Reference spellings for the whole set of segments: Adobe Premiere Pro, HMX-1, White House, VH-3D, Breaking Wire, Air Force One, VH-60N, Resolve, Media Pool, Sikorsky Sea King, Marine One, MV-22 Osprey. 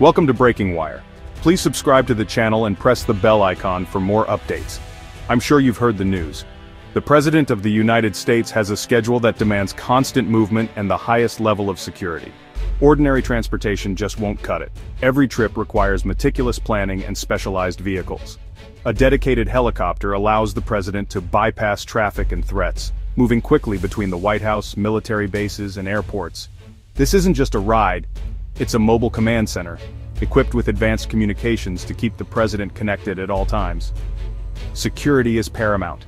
Welcome to Breaking Wire. Please subscribe to the channel and press the bell icon for more updates. I'm sure you've heard the news. The President of the United States has a schedule that demands constant movement and the highest level of security. Ordinary transportation just won't cut it. Every trip requires meticulous planning and specialized vehicles. A dedicated helicopter allows the President to bypass traffic and threats, moving quickly between the White House, military bases, and airports. This isn't just a ride, it's a mobile command center, equipped with advanced communications to keep the President connected at all times. Security is paramount.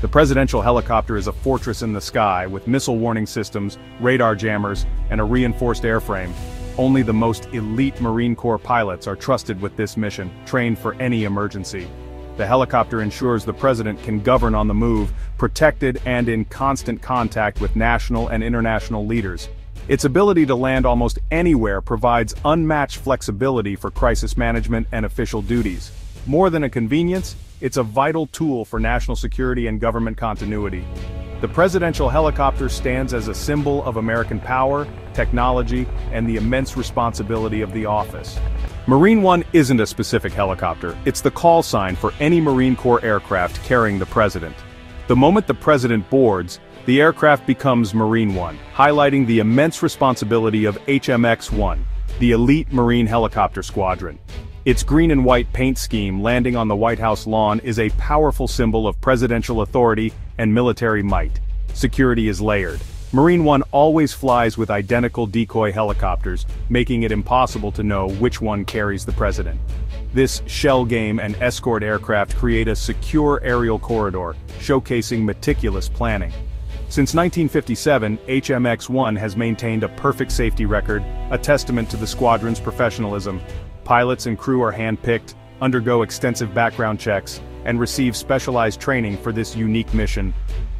The presidential helicopter is a fortress in the sky with missile warning systems, radar jammers, and a reinforced airframe. Only the most elite Marine Corps pilots are trusted with this mission, trained for any emergency. The helicopter ensures the President can govern on the move, protected and in constant contact with national and international leaders. Its ability to land almost anywhere provides unmatched flexibility for crisis management and official duties. More than a convenience, it's a vital tool for national security and government continuity. The presidential helicopter stands as a symbol of American power, technology, and the immense responsibility of the office. Marine One isn't a specific helicopter, it's the call sign for any Marine Corps aircraft carrying the President. The moment the President boards, the aircraft becomes Marine One, highlighting the immense responsibility of HMX-1, the elite Marine helicopter squadron. Its green and white paint scheme landing on the White House lawn is a powerful symbol of presidential authority and military might. Security is layered. Marine One always flies with identical decoy helicopters, making it impossible to know which one carries the President. This shell game and escort aircraft create a secure aerial corridor, showcasing meticulous planning. Since 1957, HMX-1 has maintained a perfect safety record, a testament to the squadron's professionalism. Pilots and crew are handpicked, undergo extensive background checks, and receive specialized training for this unique mission.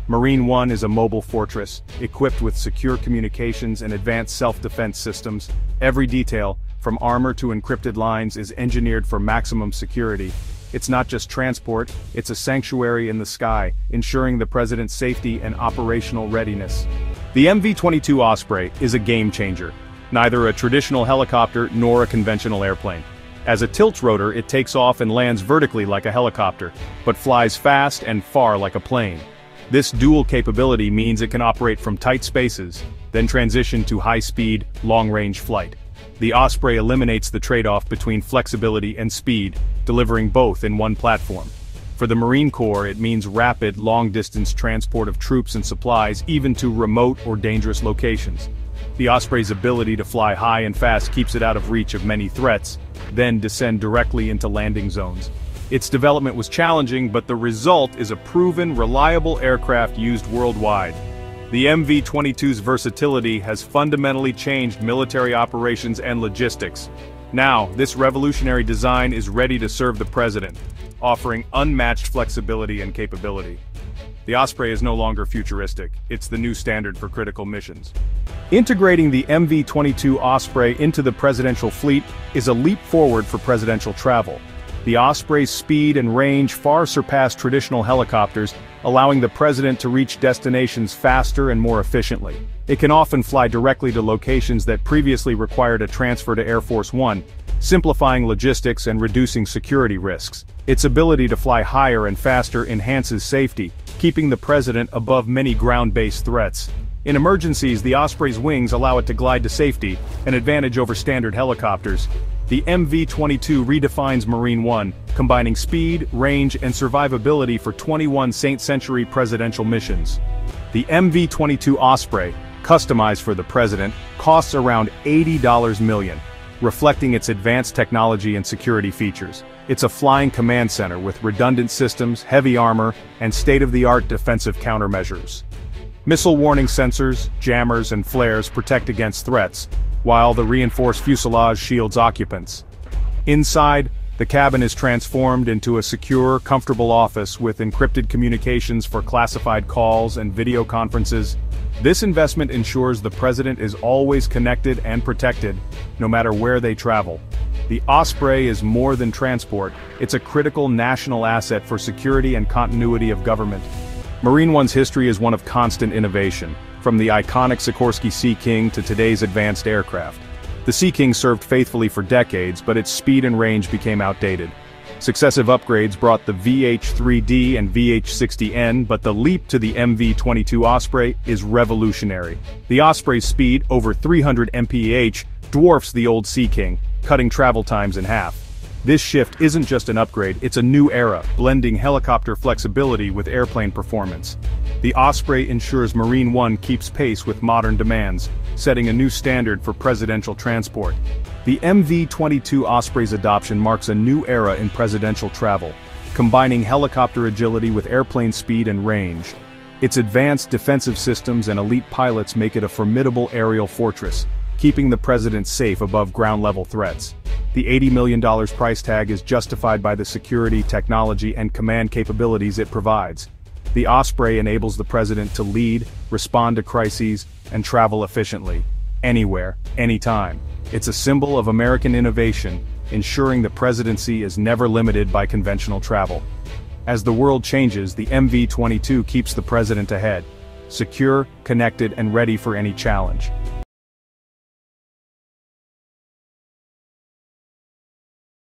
Marine One is a mobile fortress, equipped with secure communications and advanced self-defense systems. Every detail, from armor to encrypted lines, is engineered for maximum security. It's not just transport, it's a sanctuary in the sky, ensuring the President's safety and operational readiness. The MV-22 Osprey is a game-changer. Neither a traditional helicopter nor a conventional airplane. As a tiltrotor, it takes off and lands vertically like a helicopter, but flies fast and far like a plane. This dual capability means it can operate from tight spaces, then transition to high-speed, long-range flight. The Osprey eliminates the trade-off between flexibility and speed, delivering both in one platform. For the Marine Corps, it means rapid, long-distance transport of troops and supplies even to remote or dangerous locations. The Osprey's ability to fly high and fast keeps it out of reach of many threats, then descend directly into landing zones. Its development was challenging, but the result is a proven, reliable aircraft used worldwide. The MV-22's versatility has fundamentally changed military operations and logistics. Now, this revolutionary design is ready to serve the President, offering unmatched flexibility and capability. The Osprey is no longer futuristic, it's the new standard for critical missions. Integrating the MV-22 Osprey into the presidential fleet is a leap forward for presidential travel. The Osprey's speed and range far surpass traditional helicopters, allowing the President to reach destinations faster and more efficiently. It can often fly directly to locations that previously required a transfer to Air Force One, simplifying logistics and reducing security risks. Its ability to fly higher and faster enhances safety, keeping the President above many ground-based threats. In emergencies, the Osprey's wings allow it to glide to safety, an advantage over standard helicopters. The MV-22 redefines Marine One, combining speed, range, and survivability for 21 st-century presidential missions. The MV-22 Osprey, customized for the President, costs around $80 million, reflecting its advanced technology and security features. It's a flying command center with redundant systems, heavy armor, and state-of-the-art defensive countermeasures. Missile warning sensors, jammers, and flares protect against threats, while the reinforced fuselage shields occupants. Inside, the cabin is transformed into a secure, comfortable office with encrypted communications for classified calls and video conferences. This investment ensures the President is always connected and protected, no matter where they travel. The Osprey is more than transport, it's a critical national asset for security and continuity of government. Marine One's history is one of constant innovation, from the iconic Sikorsky Sea King to today's advanced aircraft. The Sea King served faithfully for decades, but its speed and range became outdated. Successive upgrades brought the VH-3D and VH-60N, but the leap to the MV-22 Osprey is revolutionary. The Osprey's speed, over 300 mph, dwarfs the old Sea King, cutting travel times in half. This shift isn't just an upgrade, it's a new era, blending helicopter flexibility with airplane performance. The Osprey ensures Marine One keeps pace with modern demands, setting a new standard for presidential transport. The MV-22 Osprey's adoption marks a new era in presidential travel, combining helicopter agility with airplane speed and range. Its advanced defensive systems and elite pilots make it a formidable aerial fortress, keeping the president safe above ground-level threats. The $80 million price tag is justified by the security, technology, and command capabilities it provides. The Osprey enables the president to lead, respond to crises, and travel efficiently, anywhere, anytime. It's a symbol of American innovation, ensuring the presidency is never limited by conventional travel. As the world changes, the MV-22 keeps the president ahead, secure, connected, and ready for any challenge.